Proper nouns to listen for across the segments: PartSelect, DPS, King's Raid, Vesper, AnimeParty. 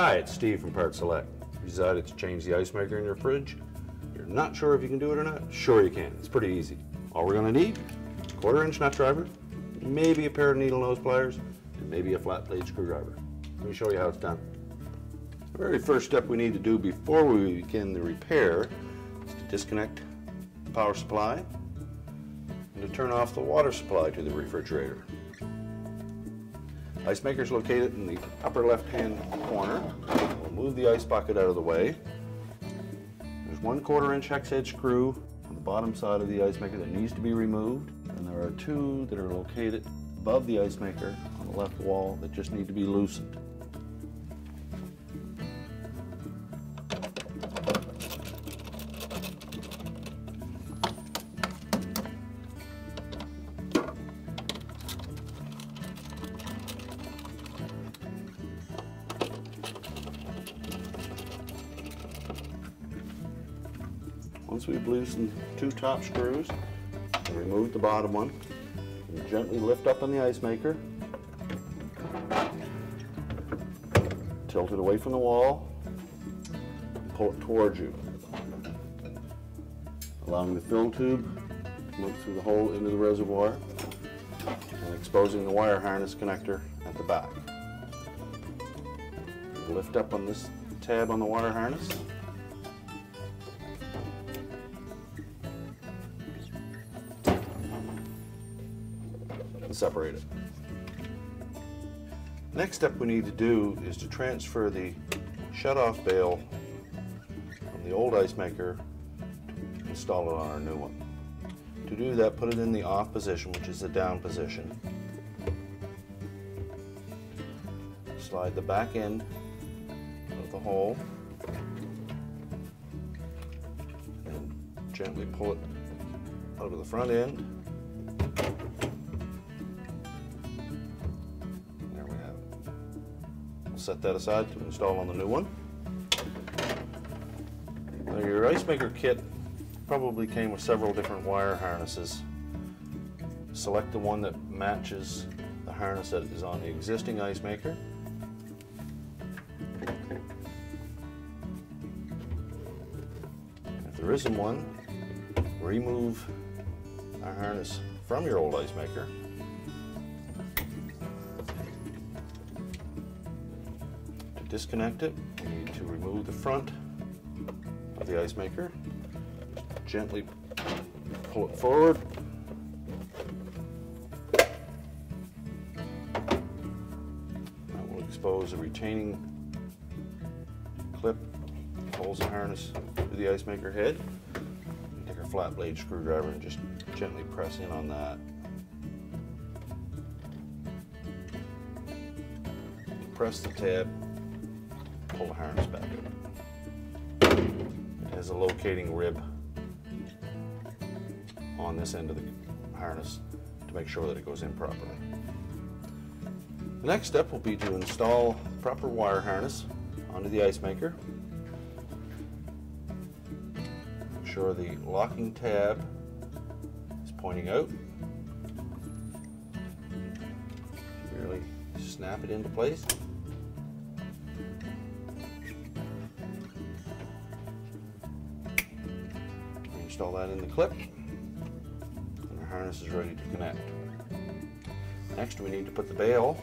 Hi, it's Steve from PartSelect. You decided to change the ice maker in your fridge? You're not sure if you can do it or not? Sure you can, it's pretty easy. All we're gonna need, 1/4-inch nut driver, maybe a pair of needle nose pliers, and maybe a flat blade screwdriver. Let me show you how it's done. The very first step we need to do before we begin the repair is to disconnect the power supply and to turn off the water supply to the refrigerator. Ice maker is located in the upper left-hand corner. We'll move the ice bucket out of the way. There's 1/4-inch hex head screw on the bottom side of the ice maker that needs to be removed, and there are two that are located above the ice maker on the left wall that just need to be loosened. Once we've loosened two top screws, and remove the bottom one, and gently lift up on the ice maker, tilt it away from the wall, and pull it towards you, allowing the fill tube to look through the hole into the reservoir, and exposing the wire harness connector at the back. Lift up on this tab on the wire harness, and separate it. Next step we need to do is to transfer the shut-off bail from the old ice maker to install it on our new one. To do that, put it in the off position, which is the down position. Slide the back end of the hole and gently pull it out of the front end. Set that aside to install on the new one. Now, your ice maker kit probably came with several different wire harnesses. Select the one that matches the harness that is on the existing ice maker. If there isn't one, remove our harness from your old ice maker. Disconnect it. We need to remove the front of the ice maker. Gently pull it forward. That will expose the retaining clip that holds the harness to the ice maker head. Take our flat blade screwdriver and just gently press in on that. Press the tab. Pull the harness back up. It has a locating rib on this end of the harness to make sure that it goes in properly. The next step will be to install the proper wire harness onto the ice maker. Make sure the locking tab is pointing out. Merely snap it into place. Install that in the clip, and the harness is ready to connect. Next, we need to put the bail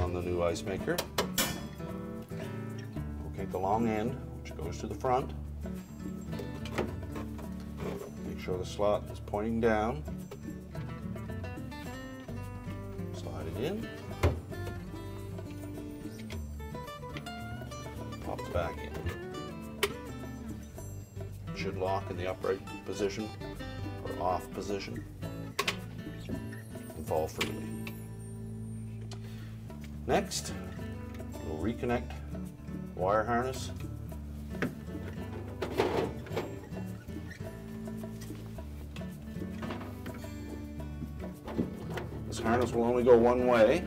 on the new ice maker. We'll take the long end, which goes to the front. Make sure the slot is pointing down. Slide it in. Pop the back in. Should lock in the upright position or off position and fall freely. Next, we'll reconnect the wire harness . This harness will only go one way.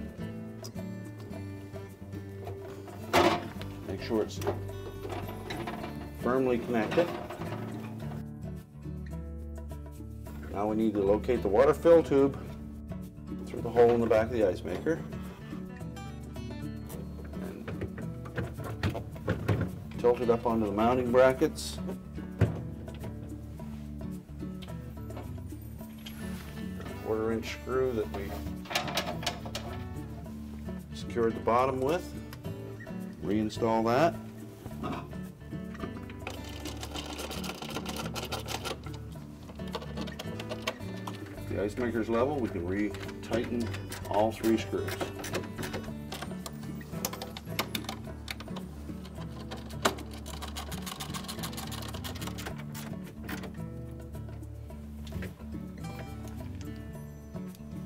Make sure it's firmly connected. Now we need to locate the water fill tube through the hole in the back of the ice maker and tilted up onto the mounting brackets. Quarter-inch screw that we secured the bottom with. Reinstall that. At the ice maker's level, we can re-tighten all three screws.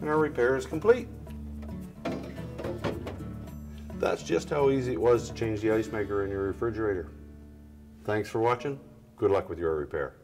And our repair is complete. That's just how easy it was to change the ice maker in your refrigerator. Thanks for watching. Good luck with your repair.